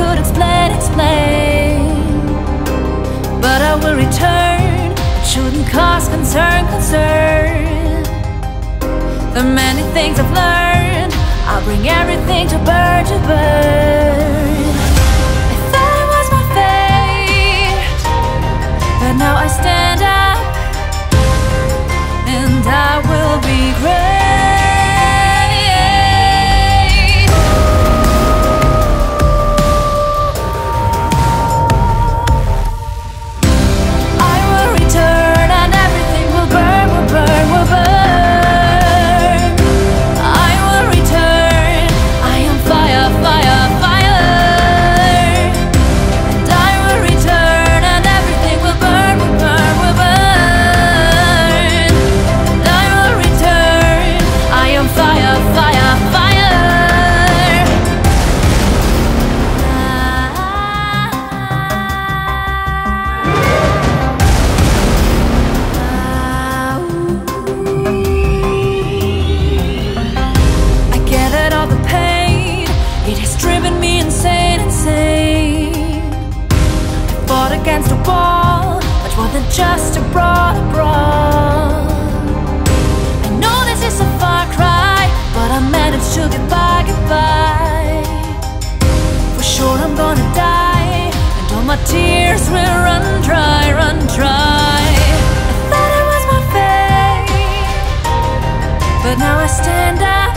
could explain, but I will return. It shouldn't cause concern. The many things I've learned, I'll bring everything to bird to bird. I thought it was my fate, but now I stand up and I will be great. Against a wall, much more than just a brawl. I know this is a far cry, but I managed to get by. For sure I'm gonna die, and all my tears will run dry. I thought it was my fate, but now I stand up.